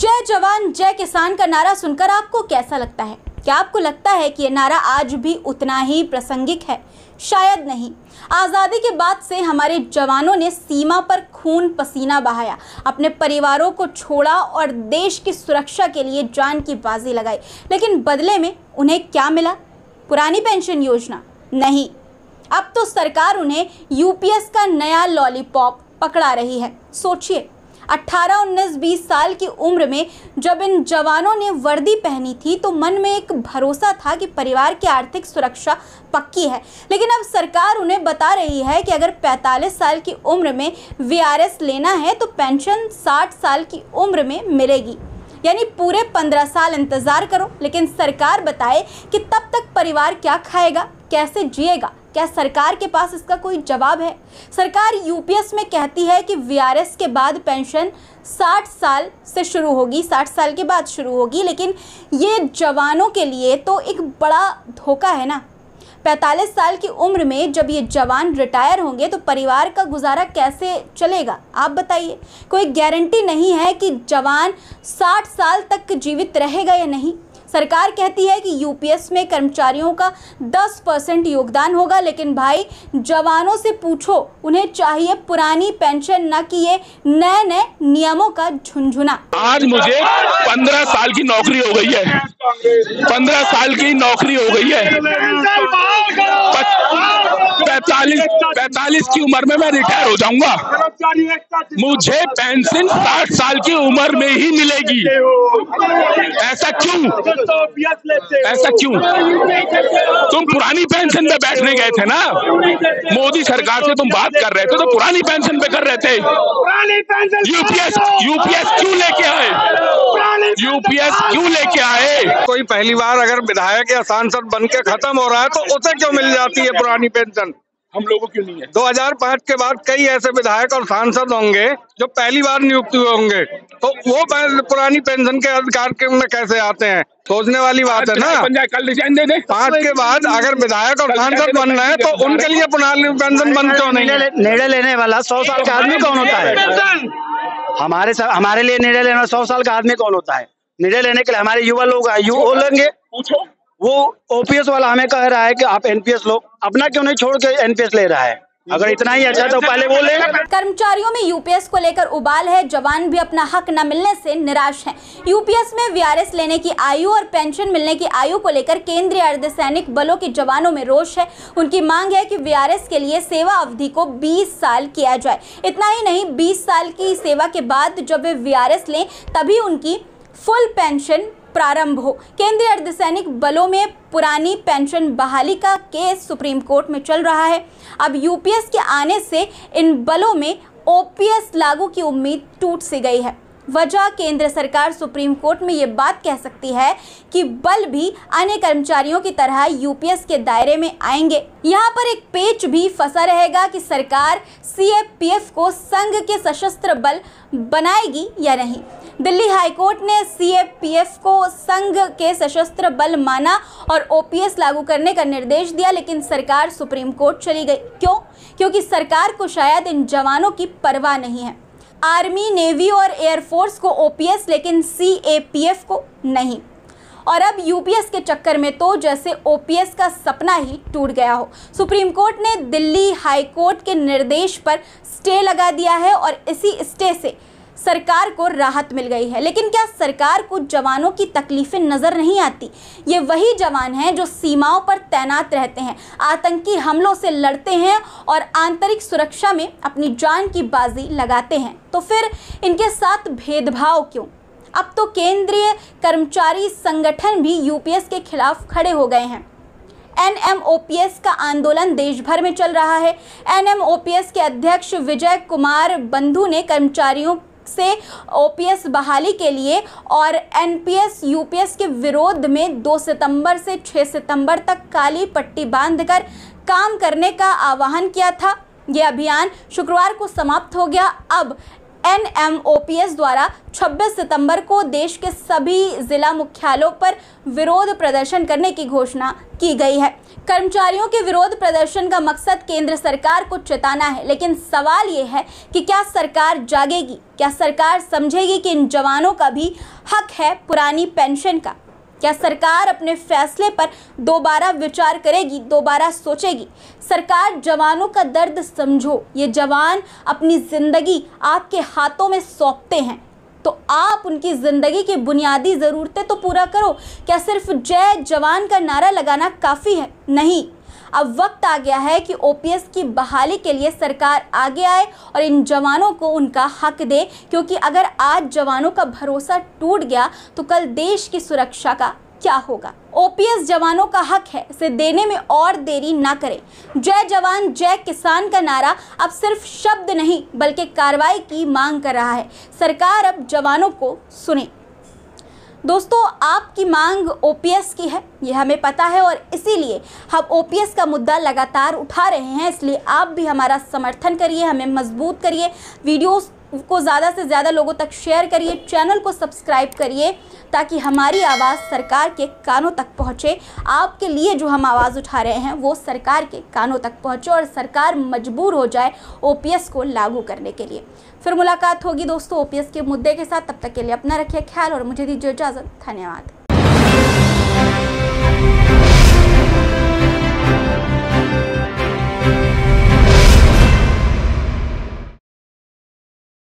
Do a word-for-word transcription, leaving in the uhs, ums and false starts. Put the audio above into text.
जय जवान जय किसान का नारा सुनकर आपको कैसा लगता है? क्या आपको लगता है कि ये नारा आज भी उतना ही प्रासंगिक है? शायद नहीं। आज़ादी के बाद से हमारे जवानों ने सीमा पर खून पसीना बहाया, अपने परिवारों को छोड़ा और देश की सुरक्षा के लिए जान की बाजी लगाई। लेकिन बदले में उन्हें क्या मिला? पुरानी पेंशन योजना? नहीं। अब तो सरकार उन्हें यूपीएस का नया लॉलीपॉप पकड़ा रही है। सोचिए, अठारह, उन्नीस, बीस साल की उम्र में जब इन जवानों ने वर्दी पहनी थी तो मन में एक भरोसा था कि परिवार की आर्थिक सुरक्षा पक्की है, लेकिन अब सरकार उन्हें बता रही है कि अगर पैंतालीस साल की उम्र में वी आर एस लेना है तो पेंशन साठ साल की उम्र में मिलेगी, यानी पूरे पंद्रह साल इंतज़ार करो। लेकिन सरकार बताए कि तब तक परिवार क्या खाएगा, कैसे जिएगा? क्या सरकार के पास इसका कोई जवाब है? सरकार यूपीएस में कहती है कि वी आर एस के बाद पेंशन साठ साल से शुरू होगी, साठ साल के बाद शुरू होगी, लेकिन ये जवानों के लिए तो एक बड़ा धोखा है ना। पैंतालीस साल की उम्र में जब ये जवान रिटायर होंगे तो परिवार का गुजारा कैसे चलेगा? आप बताइए। कोई गारंटी नहीं है कि जवान साठ साल तक जीवित रहेगा या नहीं। सरकार कहती है कि यूपीएस में कर्मचारियों का दस परसेंट योगदान होगा, लेकिन भाई जवानों से पूछो, उन्हें चाहिए पुरानी पेंशन, न कि ये नए नए नियमों का झुनझुना। आज मुझे पंद्रह साल की नौकरी हो गई है, पंद्रह साल की नौकरी हो गई है, पैतालीस पैतालीस की उम्र में मैं रिटायर हो जाऊंगा, मुझे पेंशन साठ साल की उम्र में ही मिलेगी। ऐसा क्यों? ऐसा क्यों? तुम पुरानी पेंशन पे बैठने गए थे ना, मोदी सरकार से तुम बात कर रहे थे तो पुरानी पेंशन पे कर रहे थे। यूपीएस यूपीएस क्यों लेके आए? यूपीएस क्यों लेके आए? कोई पहली बार अगर विधायक या सांसद बन के खत्म हो रहा है तो उसे क्यों मिल जाती है पुरानी पेंशन? हम लोगों क्यों नहीं है? दो हज़ार पाँच के बाद कई ऐसे विधायक और सांसद होंगे जो पहली बार नियुक्त हुए होंगे, तो वो पुरानी पेंशन के अधिकार के में कैसे आते हैं? सोचने वाली बात है ना। कल डिजाइन दे दे पाँच के बाद अगर विधायक और सांसद बन रहे हैं तो उनके लिए पुरानी पेंशन बन क्यों नहीं? निर्णय लेने वाला सौ साल का आदमी कौन होता है? हमारे हमारे लिए निर्णय लेना सौ साल का आदमी कौन होता है? निर्णय लेने के लिए हमारे युवा लोग यू हो लेंगे। वो ओ पी एस वाला हमें कह रहा है कि आप एन पी एस लो, अपना क्यों नहीं छोड़ के एन पी एस ले रहा है? अगर इतना ही अच्छा तो पहले बोले। कर्मचारियों में यूपीएस को लेकर उबाल है, जवान भी अपना हक न मिलने से निराश हैं। यूपीएस में वी आर एस लेने की आयु और पेंशन मिलने की आयु को लेकर केंद्रीय अर्धसैनिक बलों के जवानों में रोष है। उनकी मांग है कि वी आर एस के लिए सेवा अवधि को बीस साल किया जाए। इतना ही नहीं, बीस साल की सेवा के बाद जब वे वी आर एस लें तभी उनकी फुल पेंशन प्रारंभ हो। केंद्रीय अर्धसैनिक बलों में पुरानी पेंशन बहाली का केस सुप्रीम कोर्ट में चल रहा है। अब यूपीएस के आने से इन बलों में ओ पी एस लागू की उम्मीद टूट सी गई है। वजह, केंद्र सरकार सुप्रीम कोर्ट में ये बात कह सकती है कि बल भी अन्य कर्मचारियों की तरह यूपीएस के दायरे में आएंगे। यहाँ पर एक पेच भी फंसा रहेगा कि सरकार सी ए पी एफ को संघ के सशस्त्र बल बनाएगी या नहीं। दिल्ली हाईकोर्ट ने सी ए पी एफ को संघ के सशस्त्र बल माना और ओ पी एस लागू करने का निर्देश दिया, लेकिन सरकार सुप्रीम कोर्ट चली गई। क्यों? क्योंकि सरकार को शायद इन जवानों की परवाह नहीं है। आर्मी, नेवी और एयरफोर्स को ओ पी एस, लेकिन सी ए पी एफ को नहीं। और अब यू पी एस के चक्कर में तो जैसे ओ पी एस का सपना ही टूट गया हो। सुप्रीम कोर्ट ने दिल्ली हाईकोर्ट के निर्देश पर स्टे लगा दिया है और इसी स्टे से सरकार को राहत मिल गई है। लेकिन क्या सरकार को जवानों की तकलीफ़ें नज़र नहीं आती? ये वही जवान हैं जो सीमाओं पर तैनात रहते हैं, आतंकी हमलों से लड़ते हैं और आंतरिक सुरक्षा में अपनी जान की बाजी लगाते हैं। तो फिर इनके साथ भेदभाव क्यों? अब तो केंद्रीय कर्मचारी संगठन भी यू पी एस के खिलाफ खड़े हो गए हैं। N M O P S का आंदोलन देश भर में चल रहा है। N M O P S के अध्यक्ष विजय कुमार बंधु ने कर्मचारियों से ओ पी एस बहाली के लिए और N P S U P S के विरोध में दो सितंबर से छह सितंबर तक काली पट्टी बांधकर काम करने का आह्वान किया था। यह अभियान शुक्रवार को समाप्त हो गया। अब N M O P S द्वारा छब्बीस सितंबर को देश के सभी जिला मुख्यालयों पर विरोध प्रदर्शन करने की घोषणा की गई है। कर्मचारियों के विरोध प्रदर्शन का मकसद केंद्र सरकार को चेताना है, लेकिन सवाल ये है कि क्या सरकार जागेगी? क्या सरकार समझेगी कि इन जवानों का भी हक है पुरानी पेंशन का? क्या सरकार अपने फैसले पर दोबारा विचार करेगी, दोबारा सोचेगी? सरकार, जवानों का दर्द समझो। ये जवान अपनी ज़िंदगी आपके हाथों में सौंपते हैं, तो आप उनकी ज़िंदगी की बुनियादी ज़रूरतें तो पूरा करो। क्या सिर्फ जय जवान का नारा लगाना काफ़ी है? नहीं, अब वक्त आ गया है कि ओ पी एस की बहाली के लिए सरकार आगे आए और इन जवानों को उनका हक दे, क्योंकि अगर आज जवानों का भरोसा टूट गया तो कल देश की सुरक्षा का क्या होगा? ओ पी एस जवानों का हक है, इसे देने में और देरी ना करें। जय जवान जय किसान का नारा अब सिर्फ शब्द नहीं बल्कि कार्रवाई की मांग कर रहा है। सरकार अब जवानों को सुने। दोस्तों, आपकी मांग ओ पी एस की है, ये हमें पता है, और इसीलिए हम ओ पी एस का मुद्दा लगातार उठा रहे हैं। इसलिए आप भी हमारा समर्थन करिए, हमें मजबूत करिए, वीडियोस को ज़्यादा से ज़्यादा लोगों तक शेयर करिए, चैनल को सब्सक्राइब करिए, ताकि हमारी आवाज़ सरकार के कानों तक पहुँचे। आपके लिए जो हम आवाज़ उठा रहे हैं वो सरकार के कानों तक पहुँचे और सरकार मजबूर हो जाए ओ पी एस को लागू करने के लिए। फिर मुलाकात होगी दोस्तों ओ पी एस के मुद्दे के साथ। तब तक के लिए अपना रखिए ख्याल और मुझे दीजिए इजाज़त। धन्यवाद।